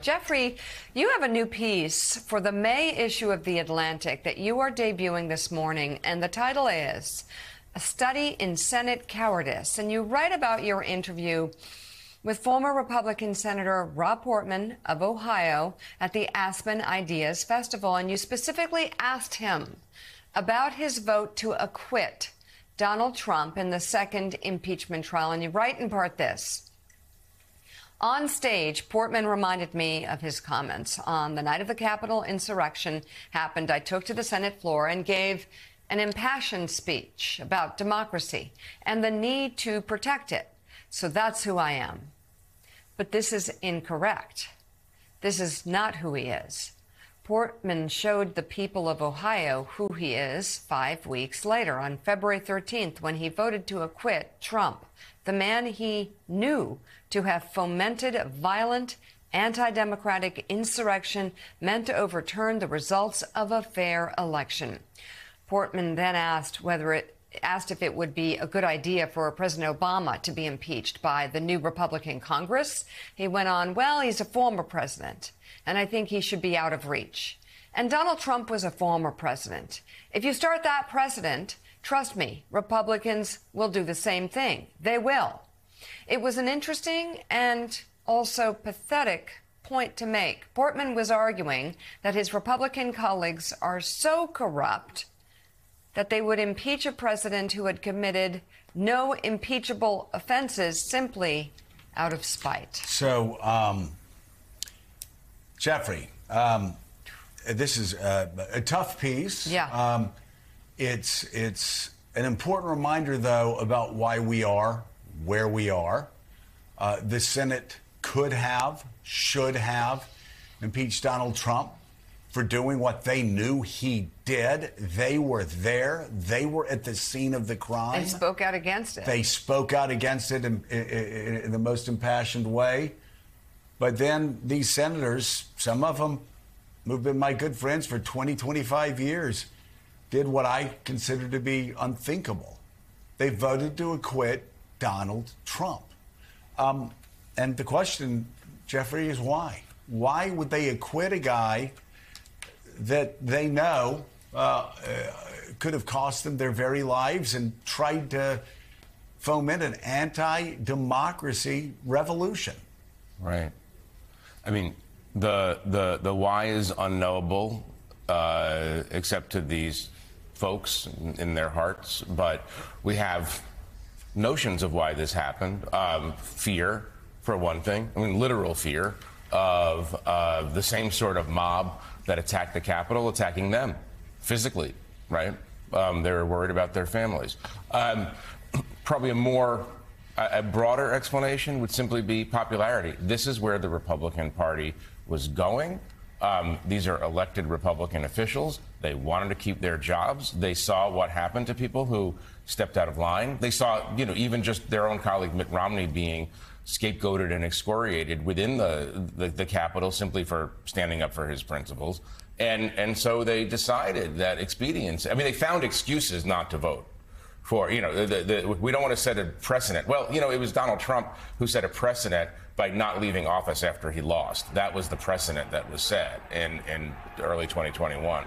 Jeffrey, you have a new piece for the May issue of The Atlantic that you are debuting this morning, and the title is A Study in Senate Cowardice. And you write about your interview with former Republican Senator Rob Portman of Ohio at the Aspen Ideas Festival, and you specifically asked him about his vote to acquit Donald Trump in the second impeachment trial, and you write in part this. On stage, Portman reminded me of his comments. On the night of the Capitol insurrection happened, I took to the Senate floor and gave an impassioned speech about democracy and the need to protect it. So that's who I am. But this is incorrect. This is not who he is. Portman showed the people of Ohio who he is 5 weeks later, on February 13th, when he voted to acquit Trump, the man he knew to have fomented a violent, anti-democratic insurrection meant to overturn the results of a fair election. Portman then asked if it would be a good idea for President Obama to be impeached by the new Republican Congress. He went on, well, he's a former president, and I think he should be out of reach. And Donald Trump was a former president. If you start that precedent, trust me, Republicans will do the same thing. They will. It was an interesting and also pathetic point to make. Portman was arguing that his Republican colleagues are so corrupt that they would impeach a president who had committed no impeachable offenses simply out of spite. So, Jeffrey, this is a tough piece. Yeah. It's an important reminder, though, about why we are where we are. The Senate could have, should have impeached Donald Trump for doing what they knew he did. They were there. They were at the scene of the crime. They spoke out against it. They spoke out against it in the most impassioned way. But then these senators, some of them who've been my good friends for 20, 25 years, did what I consider to be unthinkable. They voted to acquit Donald Trump. And the question, Jeffrey, is why? Why would they acquit a guy that they know could have cost them their very lives and tried to foment an anti-democracy revolution? Right. I mean, the why is unknowable, except to these folks in their hearts. But we have notions of why this happened. Fear, for one thing. I mean, literal fear of the same sort of mob that attacked the Capitol, attacking them physically, right? They were worried about their families. Probably a broader explanation would simply be popularity. This is where the Republican Party was going. These are elected Republican officials. They wanted to keep their jobs. They saw what happened to people who stepped out of line. They saw, you know, even just their own colleague Mitt Romney being scapegoated and excoriated within the Capitol simply for standing up for his principles. And so they decided that expediency. I mean, they found excuses not to vote for, you know, we don't want to set a precedent. Well, you know, it was Donald Trump who set a precedent by not leaving office after he lost. That was the precedent that was set in early 2021.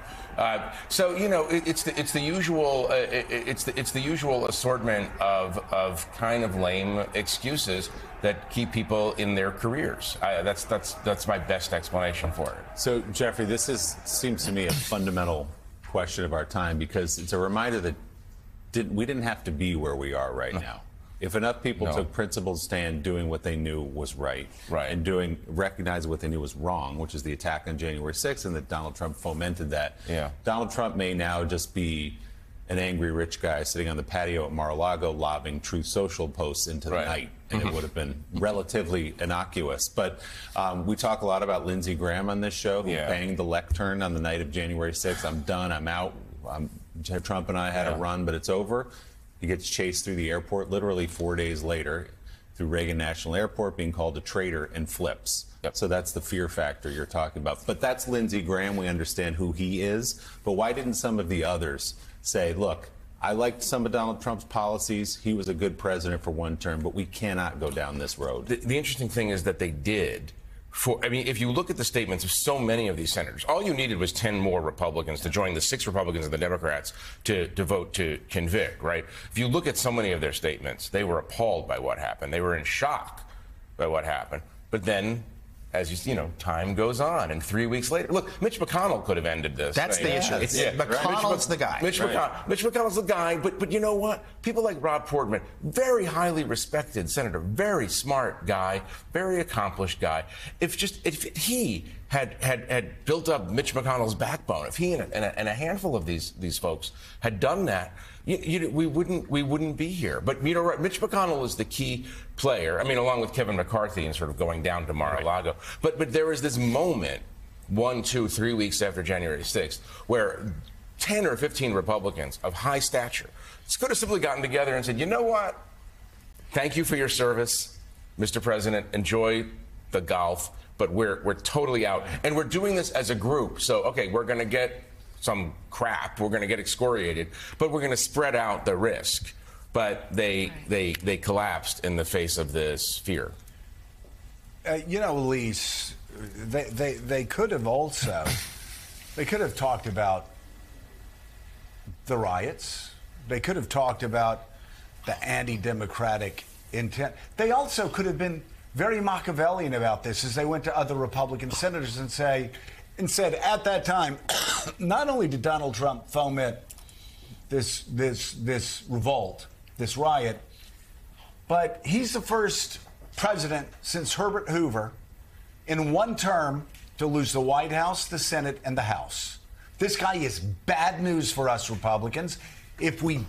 So, you know, it's the usual assortment of kind of lame excuses that keep people in their careers. That's my best explanation for it. So, Jeffrey, this seems to me a fundamental question of our time, because it's a reminder that we didn't have to be where we are right now. If enough people took principled stand, doing what they knew was right, and recognizing what they knew was wrong, which is the attack on January 6th, and that Donald Trump fomented that. Yeah. Donald Trump may now just be an angry rich guy sitting on the patio at Mar-a-Lago lobbing Truth Social posts into the night, and it would have been relatively innocuous. But we talk a lot about Lindsey Graham on this show, who banged the lectern on the night of January 6th. I'm done. I'm out. Trump and I had a run, but it's over. He gets chased through the airport literally 4 days later through Reagan National Airport, being called a traitor, and flips. Yep. So that's the fear factor you're talking about. But that's Lindsey Graham. We understand who he is. But why didn't some of the others say, look, I liked some of Donald Trump's policies. He was a good president for one term, but we cannot go down this road. The interesting thing is that they did. for, I mean, if you look at the statements of so many of these senators, all you needed was 10 more Republicans to join the 6 Republicans and the Democrats to vote to convict, right? If you look at so many of their statements, they were appalled by what happened. They were in shock by what happened. But then, as you see, you know, time goes on, and 3 weeks later, look, Mitch McConnell could have ended this. That's the issue. It's, McConnell's the guy. Mitch McConnell's the guy, but you know what? People like Rob Portman, very highly respected senator, very smart guy, very accomplished guy. If he had built up Mitch McConnell's backbone, if he and a handful of these folks had done that, we wouldn't be here. But you know, Mitch McConnell is the key player. I mean, along with Kevin McCarthy and sort of going down to Mar-a-Lago. Right. But there was this moment, 1, 2, 3 weeks after January 6th, where 10 or 15 Republicans of high stature could have simply gotten together and said, you know what? Thank you for your service, Mr. President. Enjoy the golf, but we're totally out, and we're doing this as a group. So okay, we're going to get some crap, we're going to get excoriated, but we're going to spread out the risk. But they collapsed in the face of this fear. You know, Elise, they could have also, they could have talked about the riots. They could have talked about the anti-democratic intent. They also could have been very Machiavellian about this, as they went to other Republican senators and said at that time, not only did Donald Trump foment this revolt, this riot, but he's the first president since Herbert Hoover in one term to lose the White House, the Senate, and the House. This guy is bad news for us Republicans. If we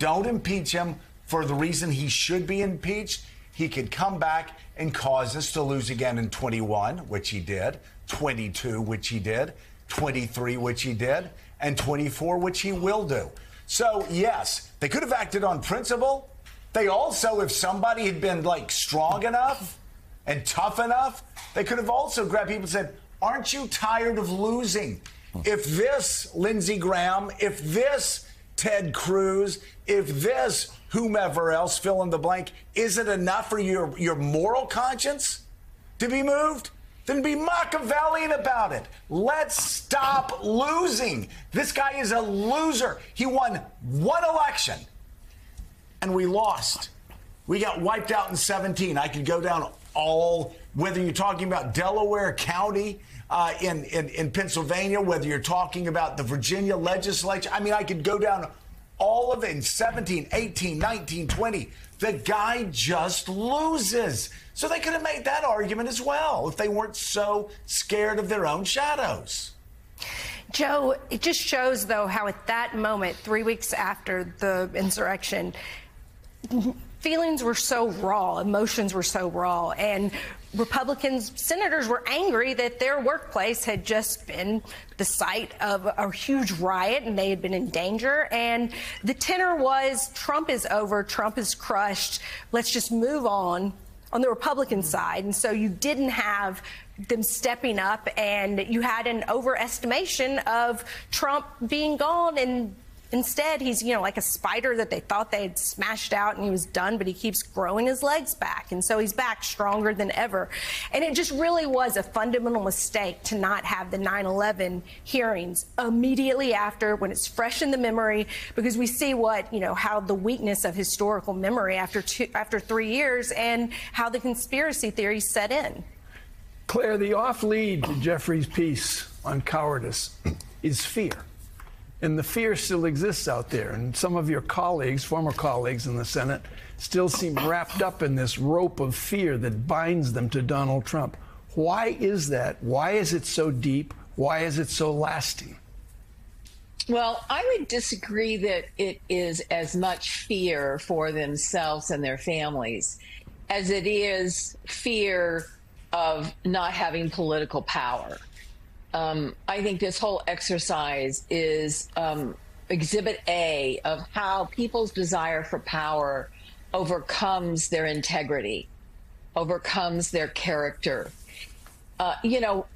don't impeach him for the reason he should be impeached, he could come back and cause us to lose again in 21, which he did, 22, which he did, 23, which he did, and 24, which he will do. So, yes, they could have acted on principle. They also, if somebody had been, like, strong enough and tough enough, they could have also grabbed people and said, aren't you tired of losing? If this Lindsey Graham, if this Ted Cruz, if this whomever else, fill in the blank, is it enough for your moral conscience to be moved? Then be Machiavellian about it. Let's stop losing. This guy is a loser. He won one election, and we lost. We got wiped out in 17. I could go down all, whether you're talking about Delaware County in Pennsylvania, whether you're talking about the Virginia legislature. I mean, I could go down all of it in 17, 18, 19, 20. The guy just loses. So they could have made that argument as well if they weren't so scared of their own shadows. Joe, it just shows, though, how at that moment, 3 weeks after the insurrection, feelings were so raw, emotions were so raw, and Republicans, senators were angry that their workplace had just been the site of a huge riot and they had been in danger. And the tenor was, Trump is over, Trump is crushed, let's just move on the Republican side. And so you didn't have them stepping up, and you had an overestimation of Trump being gone, and instead, he's, you know, like a spider that they thought they had smashed out and he was done, but he keeps growing his legs back. And so he's back stronger than ever. And it just really was a fundamental mistake to not have the 9/11 hearings immediately after, when it's fresh in the memory, because we see what, you know, how the weakness of historical memory after 3 years and how the conspiracy theories set in. Claire, the off lead to Jeffrey's piece on cowardice is fear. And the fear still exists out there. And some of your colleagues, former colleagues in the Senate, still seem wrapped up in this rope of fear that binds them to Donald Trump. Why is that? Why is it so deep? Why is it so lasting? Well, I would disagree that it is as much fear for themselves and their families as it is fear of not having political power. I think this whole exercise is exhibit A of how people's desire for power overcomes their integrity, overcomes their character. You know,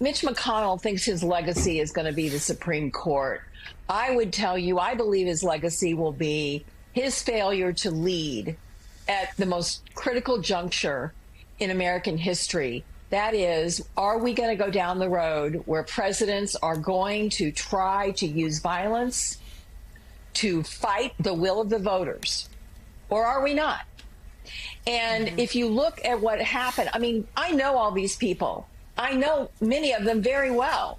Mitch McConnell thinks his legacy is going to be the Supreme Court. I would tell you, I believe his legacy will be his failure to lead at the most critical juncture in American history That is, are we going to go down the road where presidents are going to try to use violence to fight the will of the voters, or are we not? And if you look at what happened, I mean, I know all these people. I know many of them very well,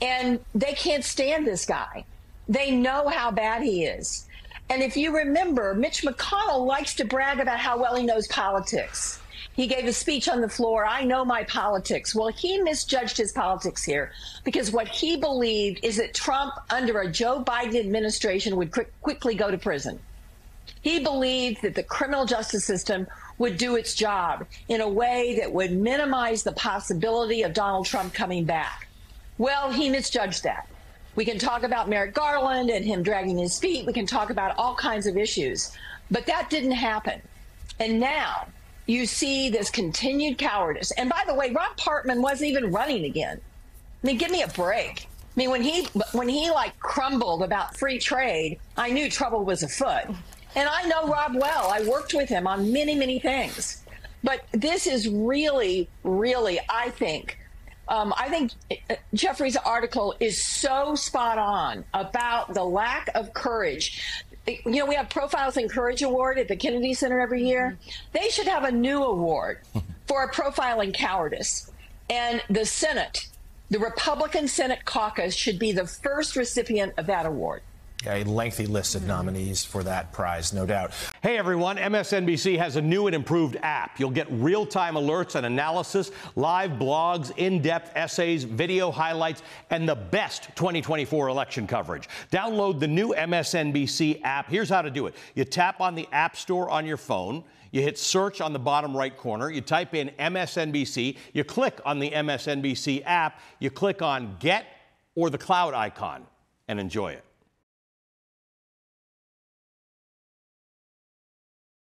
and they can't stand this guy. They know how bad he is. And if you remember, Mitch McConnell likes to brag about how well he knows politics. He gave a speech on the floor, I know my politics. Well, he misjudged his politics here, because what he believed is that Trump under a Joe Biden administration would quickly go to prison. He believed that the criminal justice system would do its job in a way that would minimize the possibility of Donald Trump coming back. Well, he misjudged that. We can talk about Merrick Garland and him dragging his feet. We can talk about all kinds of issues, but that didn't happen. And now you see this continued cowardice. And by the way, Rob Portman wasn't even running again. I mean, give me a break. I mean, when he like crumbled about free trade, I knew trouble was afoot. And I know Rob well. I worked with him on many, many things. But this is really, really, I think Jeffrey's article is so spot on about the lack of courage. You know, we have Profiles in Courage Award at the Kennedy Center every year. They should have a new award for a profile in cowardice. And the Senate, the Republican Senate caucus, should be the first recipient of that award. A lengthy list of nominees for that prize, no doubt. Hey, everyone, MSNBC has a new and improved app. You'll get real-time alerts and analysis, live blogs, in-depth essays, video highlights, and the best 2024 election coverage. Download the new MSNBC app. Here's how to do it. You tap on the App Store on your phone. You hit search on the bottom right corner. You type in MSNBC. You click on the MSNBC app. You click on Get or the cloud icon and enjoy it.